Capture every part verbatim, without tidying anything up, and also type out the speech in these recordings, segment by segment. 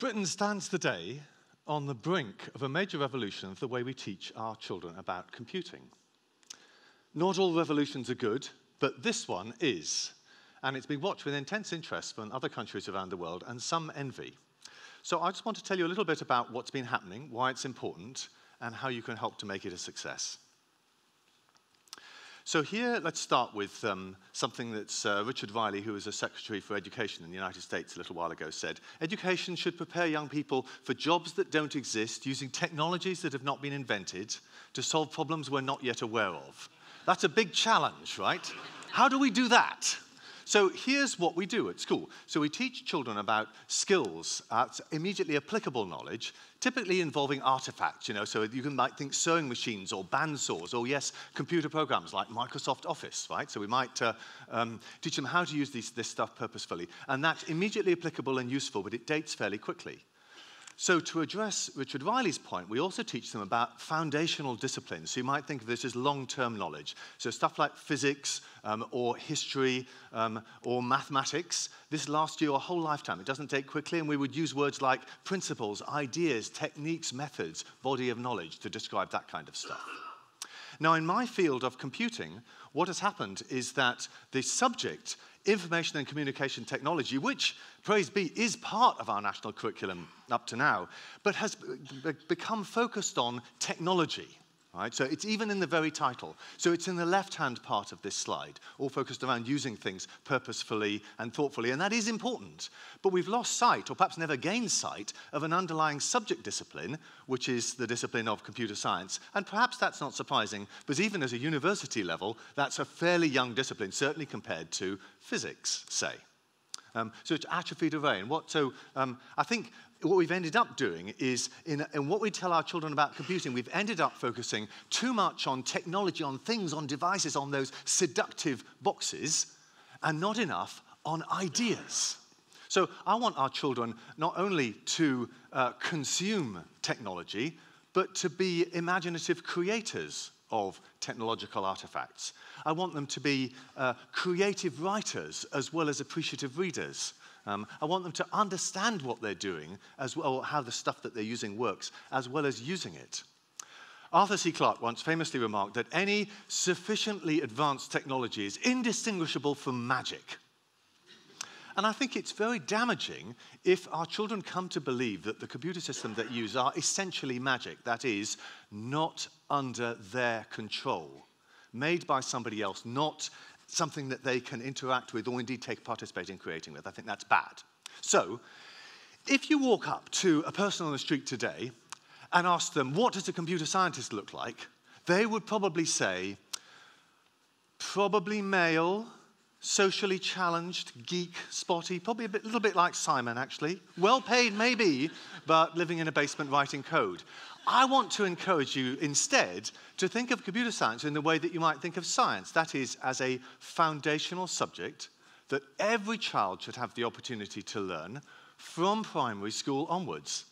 Britain stands today on the brink of a major revolution of the way we teach our children about computing. Not all revolutions are good, but this one is. And it's been watched with intense interest from other countries around the world and some envy. So I just want to tell you a little bit about what's been happening, why it's important, and how you can help to make it a success. So here, let's start with um, something that uh, Richard Riley, who was a Secretary for Education in the United States a little while ago, said. Education should prepare young people for jobs that don't exist, using technologies that have not been invented, to solve problems we're not yet aware of. That's a big challenge, right? How do we do that? So here's what we do at school. So we teach children about skills, uh, immediately applicable knowledge, typically involving artifacts, you know, so you can might think sewing machines or bandsaws or, yes, computer programs like Microsoft Office, right? So we might uh, um, teach them how to use these, this stuff purposefully. And that's immediately applicable and useful, but it dates fairly quickly. So to address Richard Riley's point, we also teach them about foundational disciplines. So you might think of this as long-term knowledge. So stuff like physics um, or history um, or mathematics. This lasts you a whole lifetime. It doesn't take quickly, and we would use words like principles, ideas, techniques, methods, body of knowledge to describe that kind of stuff. Now, in my field of computing, what has happened is that the subject, information and communication technology, which, praise be, is part of our national curriculum up to now, but has become focused on technology. Right? So it's even in the very title. So it's in the left-hand part of this slide, all focused around using things purposefully and thoughtfully, and that is important. But we've lost sight, or perhaps never gained sight, of an underlying subject discipline, which is the discipline of computer science. And perhaps that's not surprising, because even at a university level, that's a fairly young discipline, certainly compared to physics, say. Um, so it's atrophied away. And what, so um, I think what we've ended up doing is, in, in what we tell our children about computing, we've ended up focusing too much on technology, on things, on devices, on those seductive boxes, and not enough on ideas. So I want our children not only to uh, consume technology, but to be imaginative creators of technological artifacts. I want them to be uh, creative writers as well as appreciative readers. Um, I want them to understand what they're doing, as well, or how the stuff that they're using works, as well as using it. Arthur C. Clarke once famously remarked that any sufficiently advanced technology is indistinguishable from magic. And I think it's very damaging if our children come to believe that the computer systems that use are essentially magic, that is, not under their control, made by somebody else, not something that they can interact with or indeed take participate in creating with. I think that's bad. So, if you walk up to a person on the street today and ask them, what does a computer scientist look like? They would probably say, probably male, socially challenged, geek, spotty, probably a bit, little bit like Simon, actually. Well paid, maybe, but living in a basement writing code. I want to encourage you instead to think of computer science in the way that you might think of science, that is, as a foundational subject that every child should have the opportunity to learn from primary school onwards.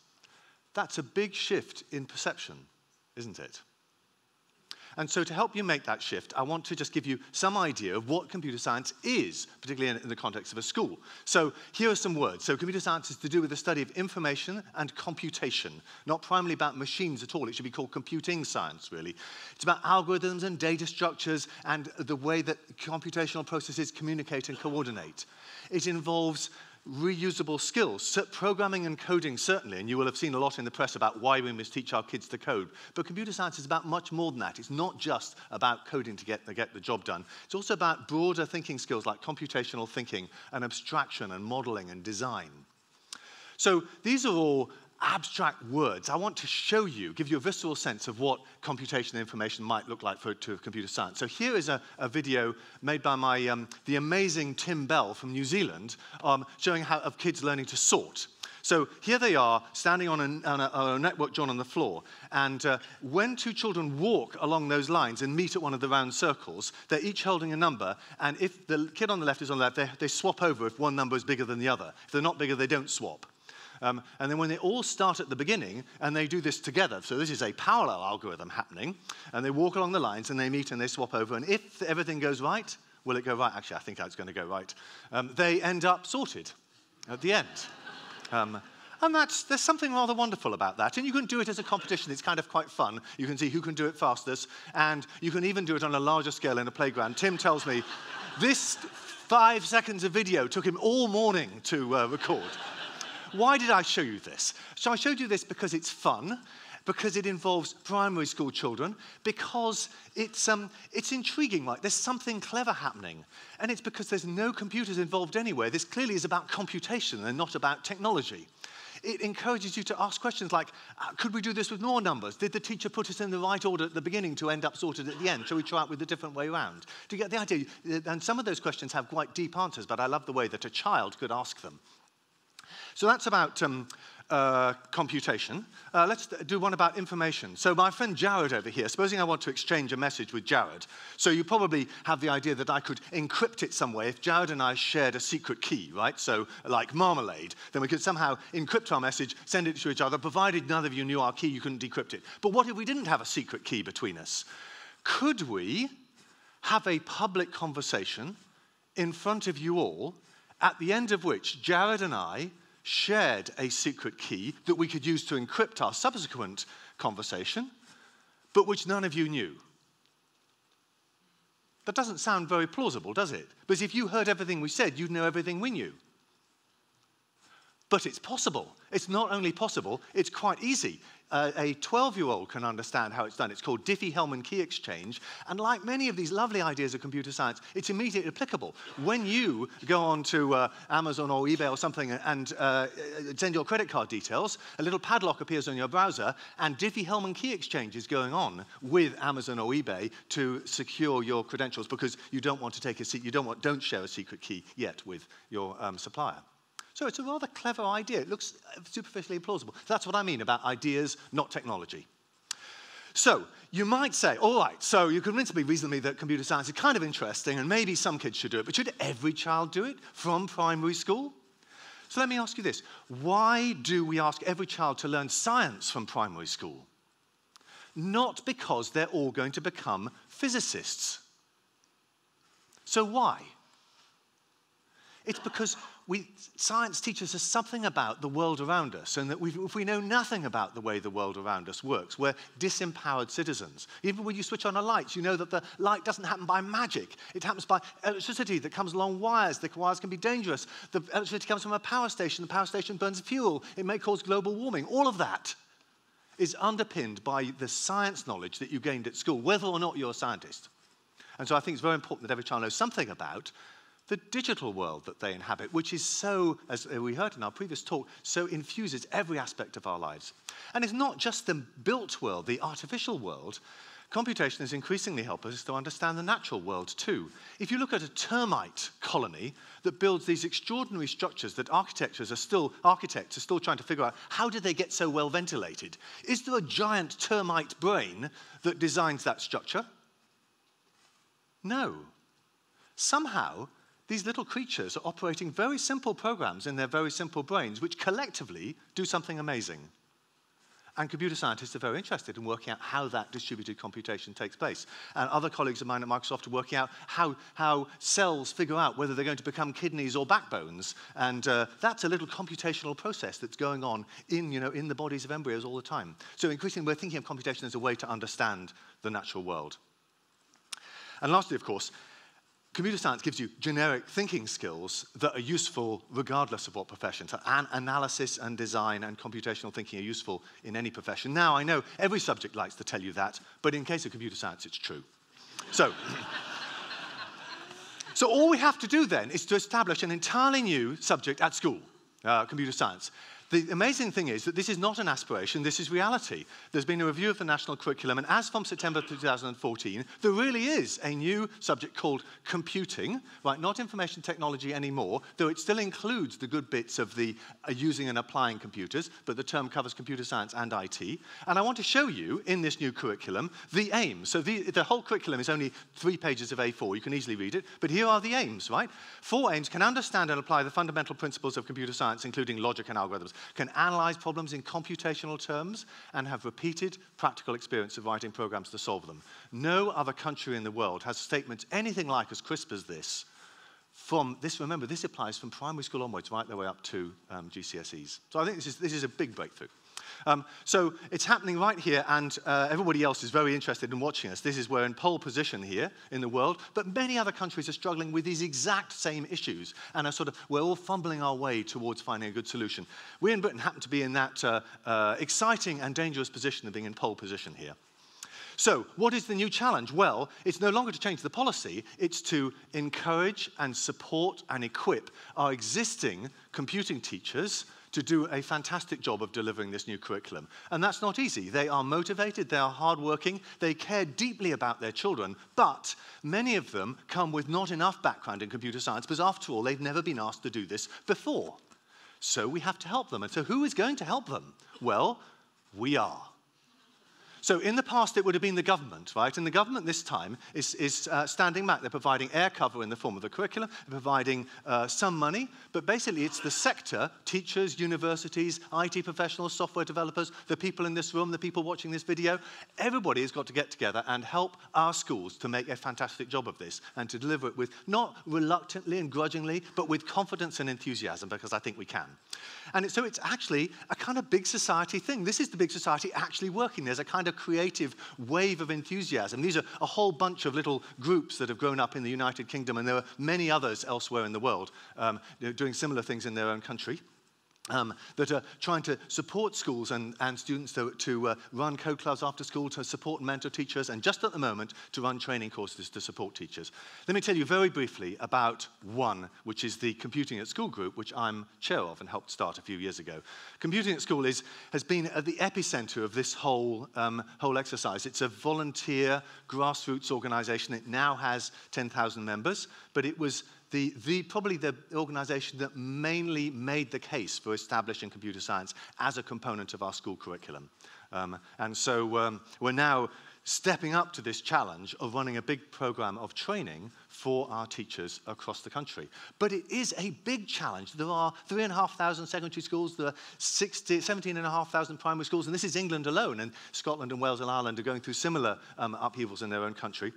That's a big shift in perception, isn't it? And so to help you make that shift, I want to just give you some idea of what computer science is, particularly in, in the context of a school. So here are some words. So computer science is to do with the study of information and computation, not primarily about machines at all. It should be called computing science, really. It's about algorithms and data structures and the way that computational processes communicate and coordinate. It involves reusable skills, programming and coding certainly, and you will have seen a lot in the press about why we must teach our kids to code. But computer science is about much more than that. It's not just about coding to get, to get the job done. It's also about broader thinking skills like computational thinking and abstraction and modeling and design. So these are all abstract words. I want to show you, give you a visceral sense of what computation and information might look like for to computer science. So here is a, a video made by my, um, the amazing Tim Bell from New Zealand, um, showing how of kids learning to sort. So here they are, standing on a, on a, a network drawn on the floor, and uh, when two children walk along those lines and meet at one of the round circles, they're each holding a number, and if the kid on the left is on the left, they, they swap over if one number is bigger than the other. If they're not bigger, they don't swap. Um, and then when they all start at the beginning, and they do this together, so this is a parallel algorithm happening, and they walk along the lines, and they meet, and they swap over, and if everything goes right, will it go right? Actually, I think it's going to go right. Um, they end up sorted at the end. Um, And that's, there's something rather wonderful about that. And you can do it as a competition. It's kind of quite fun. You can see who can do it fastest. And you can even do it on a larger scale in a playground. Tim tells me this five seconds of video took him all morning to uh, record. Why did I show you this? So I showed you this because it's fun, because it involves primary school children, because it's, um, it's intriguing, right? There's something clever happening. And it's because there's no computers involved anywhere. This clearly is about computation and not about technology. It encourages you to ask questions like, could we do this with more numbers? Did the teacher put us in the right order at the beginning to end up sorted at the end? Shall we try it with a different way around? Do you get the idea? And some of those questions have quite deep answers, but I love the way that a child could ask them. So that's about um, uh, computation. Uh, let's do one about information. So my friend Jared over here, supposing I want to exchange a message with Jared. So you probably have the idea that I could encrypt it some way if Jared and I shared a secret key, right? So like marmalade, then we could somehow encrypt our message, send it to each other, provided none of you knew our key, you couldn't decrypt it. But what if we didn't have a secret key between us? Could we have a public conversation in front of you all, at the end of which Jared and I shared a secret key that we could use to encrypt our subsequent conversation, but which none of you knew? That doesn't sound very plausible, does it? Because if you heard everything we said, you'd know everything we knew. But it's possible. It's not only possible, it's quite easy. Uh, a twelve-year-old can understand how it's done. It's called Diffie-Hellman key exchange. And like many of these lovely ideas of computer science, it's immediately applicable. When you go on to uh, Amazon or eBay or something and uh, send your credit card details, a little padlock appears on your browser, and Diffie-Hellman key exchange is going on with Amazon or eBay to secure your credentials because you don't want to take a seat, you don't want, don't share a secret key yet with your um, supplier. So it's a rather clever idea. It looks superficially implausible. That's what I mean about ideas, not technology. So you might say, all right, so you convinced me reasonably that computer science is kind of interesting and maybe some kids should do it, but should every child do it from primary school? So let me ask you this. Why do we ask every child to learn science from primary school? Not because they're all going to become physicists. So why? It's because we, science teaches us something about the world around us, and that we've, if we know nothing about the way the world around us works, we're disempowered citizens. Even when you switch on a light, you know that the light doesn't happen by magic. It happens by electricity that comes along wires. The wires can be dangerous. The electricity comes from a power station. The power station burns fuel. It may cause global warming. All of that is underpinned by the science knowledge that you gained at school, whether or not you're a scientist. And so I think it's very important that every child knows something about the digital world that they inhabit, which is so, as we heard in our previous talk, so infuses every aspect of our lives. And it's not just the built world, the artificial world. Computation is increasingly helping us to understand the natural world too. If you look at a termite colony that builds these extraordinary structures that architects are still, architects are still trying to figure out, how did they get so well ventilated? Is there a giant termite brain that designs that structure? No. Somehow, these little creatures are operating very simple programs in their very simple brains, which collectively do something amazing. And computer scientists are very interested in working out how that distributed computation takes place. And other colleagues of mine at Microsoft are working out how, how cells figure out whether they're going to become kidneys or backbones. And uh, that's a little computational process that's going on in, you know, in the bodies of embryos all the time. So increasingly, we're thinking of computation as a way to understand the natural world. And lastly, of course, computer science gives you generic thinking skills that are useful regardless of what profession. So an analysis and design and computational thinking are useful in any profession. Now, I know every subject likes to tell you that, but in case of computer science, it's true. So, so all we have to do then is to establish an entirely new subject at school, uh, computer science. The amazing thing is that this is not an aspiration, this is reality. There's been a review of the national curriculum, and as from September two thousand fourteen, there really is a new subject called computing, right? Not information technology anymore, though it still includes the good bits of the uh, using and applying computers, but the term covers computer science and I T. And I want to show you, in this new curriculum, the aims. So the, the whole curriculum is only three pages of A four, you can easily read it, but here are the aims, right? Four aims: can understand and apply the fundamental principles of computer science, including logic and algorithms, can analyze problems in computational terms, and have repeated practical experience of writing programs to solve them. No other country in the world has statements anything like as crisp as this from this, remember, this applies from primary school onwards, right the way up to um, G C S Es. So I think this is, this is a big breakthrough. Um, so it's happening right here, and uh, everybody else is very interested in watching us. This is we're in pole position here in the world, but many other countries are struggling with these exact same issues, and are sort of, we're all fumbling our way towards finding a good solution. We in Britain happen to be in that uh, uh, exciting and dangerous position of being in pole position here. So what is the new challenge? Well, it's no longer to change the policy, it's to encourage and support and equip our existing computing teachers to do a fantastic job of delivering this new curriculum. And that's not easy. They are motivated, they are hardworking, they care deeply about their children, but many of them come with not enough background in computer science, because after all, they've never been asked to do this before. So we have to help them. And so who is going to help them? Well, we are. So in the past, it would have been the government, right? And the government this time is, is uh, standing back. They're providing air cover in the form of the curriculum, they're providing uh, some money, but basically it's the sector, teachers, universities, I T professionals, software developers, the people in this room, the people watching this video, everybody has got to get together and help our schools to make a fantastic job of this and to deliver it with, not reluctantly and grudgingly, but with confidence and enthusiasm, because I think we can. And it, so it's actually a kind of big society thing. This is the big society actually working. There's a kind of creative wave of enthusiasm. These are a whole bunch of little groups that have grown up in the United Kingdom, and there are many others elsewhere in the world um, doing similar things in their own country. Um, that are trying to support schools and, and students to, to uh, run code clubs after school, to support and mentor teachers, and just at the moment, to run training courses to support teachers. Let me tell you very briefly about one, which is the Computing at School group, which I'm chair of and helped start a few years ago. Computing at School is, has been at the epicenter of this whole, um, whole exercise. It's a volunteer, grassroots organization. It now has ten thousand members, but it was The, the, probably the organization that mainly made the case for establishing computer science as a component of our school curriculum. Um, and so um, we're now stepping up to this challenge of running a big program of training for our teachers across the country. But it is a big challenge. There are three thousand five hundred secondary schools, there are seventeen thousand five hundred primary schools, and this is England alone, and Scotland and Wales and Ireland are going through similar um, upheavals in their own country.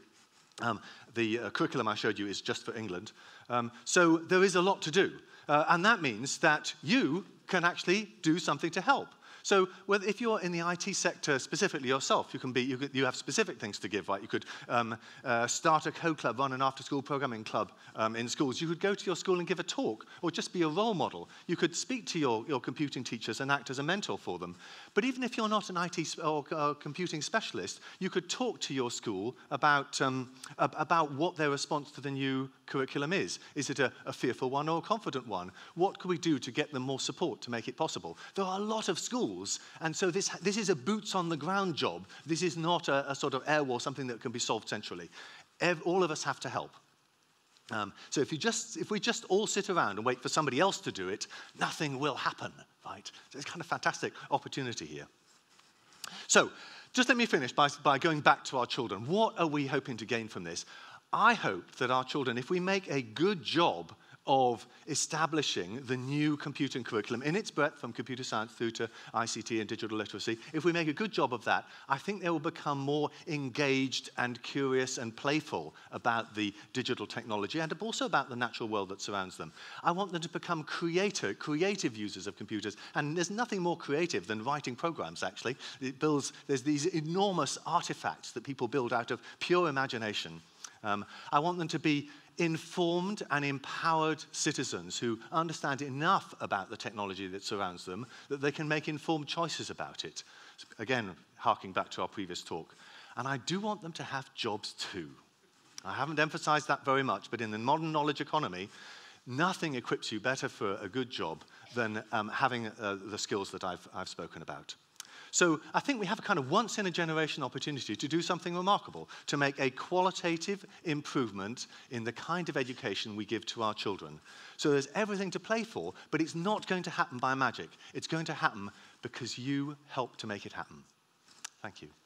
Um, the uh, curriculum I showed you is just for England. Um, so there is a lot to do. Uh, and that means that you can actually do something to help. So well, if you're in the I T sector specifically yourself, you can be, you, could, you have specific things to give, right? You could um, uh, start a code club, run an after-school programming club um, in schools. You could go to your school and give a talk, or just be a role model. You could speak to your, your computing teachers and act as a mentor for them. But even if you're not an I T or uh, computing specialist, you could talk to your school about, um, ab about what their response to the new curriculum is. Is it a, a fearful one or a confident one? What could we do to get them more support to make it possible? There are a lot of schools. And so this, this is a boots-on-the-ground job. This is not a, a sort of air war, something that can be solved centrally. Ev all of us have to help. Um, so if, you just, if we just all sit around and wait for somebody else to do it, nothing will happen, right? So it's kind of a fantastic opportunity here. So just let me finish by, by going back to our children. What are we hoping to gain from this? I hope that our children, if we make a good job of establishing the new computing curriculum in its breadth from computer science through to I C T and digital literacy, if we make a good job of that, I think they will become more engaged and curious and playful about the digital technology and also about the natural world that surrounds them. I want them to become creator, creative users of computers, and there's nothing more creative than writing programs, actually. It builds, there's these enormous artifacts that people build out of pure imagination. Um, I want them to be informed and empowered citizens who understand enough about the technology that surrounds them that they can make informed choices about it. Again, harking back to our previous talk. And I do want them to have jobs too. I haven't emphasized that very much, but in the modern knowledge economy, nothing equips you better for a good job than um, having uh, the skills that I've, I've spoken about. So I think we have a kind of once-in-a-generation opportunity to do something remarkable, to make a qualitative improvement in the kind of education we give to our children. So there's everything to play for, but it's not going to happen by magic. It's going to happen because you help to make it happen. Thank you.